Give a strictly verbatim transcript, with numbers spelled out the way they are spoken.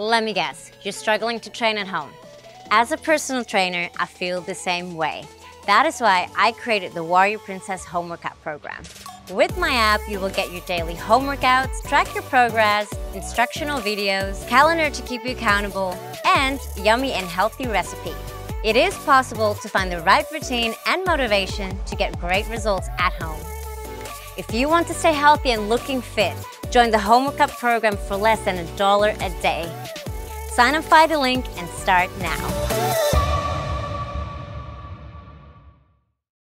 Let me guess, you're struggling to train at home. As a personal trainer, I feel the same way. That is why I created the Warrior Princess Home Workout Program. With my app, you will get your daily home workouts, track your progress, instructional videos, calendar to keep you accountable, and yummy and healthy recipes. It is possible to find the right routine and motivation to get great results at home. If you want to stay healthy and looking fit, join the Home Workout Program for less than a dollar a day. Sign up via the link and start now.